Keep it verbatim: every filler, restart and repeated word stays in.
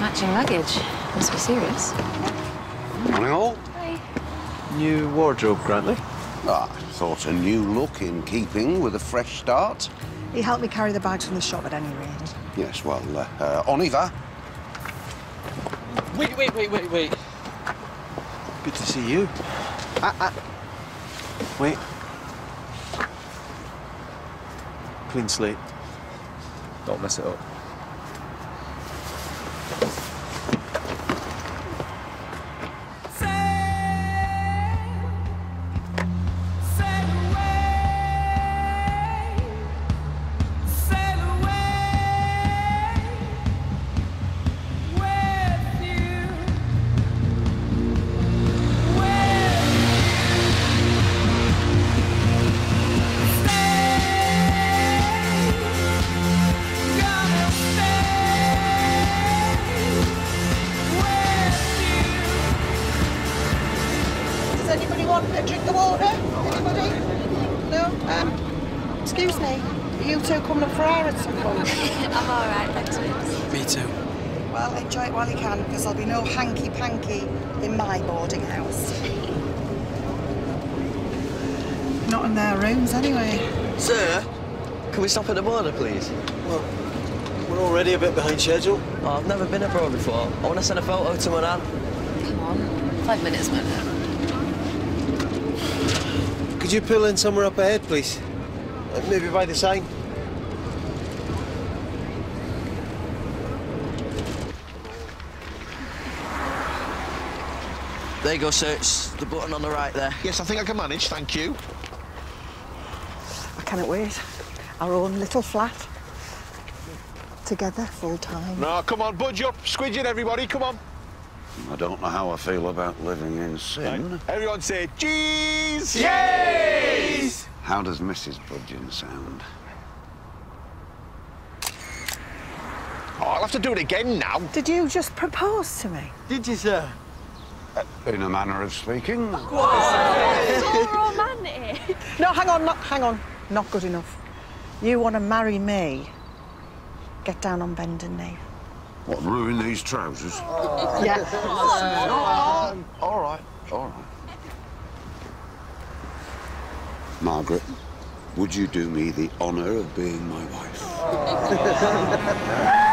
Matching luggage. Must be serious. Morning all. Hey. New wardrobe, Grantley? Ah, I thought a new look in keeping with a fresh start. He helped me carry the bags from the shop at any rate. Yes, well, uh, uh, on Eva. Wait, wait, wait, wait, wait. Good to see you. Uh, uh. Wait. Clean slate. Don't mess it up. Drink the water? Anybody? No? Um, excuse me, are you two coming up for air at some point? I'm all right, thanks, Miss. Me too. Well, enjoy it while you can, because there'll be no hanky-panky in my boarding house. Not in their rooms, anyway. Sir, can we stop at the border, please? Well, we're already a bit behind schedule. Oh, I've never been abroad before. I want to send a photo to my nan. Come on, five minutes, man. Could you pull in somewhere up ahead, please? Maybe by the sign. There you go, sir. It's the button on the right there. Yes, I think I can manage, thank you. I cannot wait. Our own little flat. Together, full time. No, come on, budge up. Squidge in, everybody, come on. I don't know how I feel about living in sin. Right. Everyone say, cheese! Cheese! How does Missus Budgeon sound? Oh, I'll have to do it again now. Did you just propose to me? Did you, sir? Uh, in a manner of speaking. Whoa! Whoa. Romantic. No, hang on, not, hang on. Not good enough. You want to marry me? Get down on bending knee. What, ruin these trousers? Oh. Yeah. Oh. Um, all right, all right. Margaret, would you do me the honour of being my wife? Oh.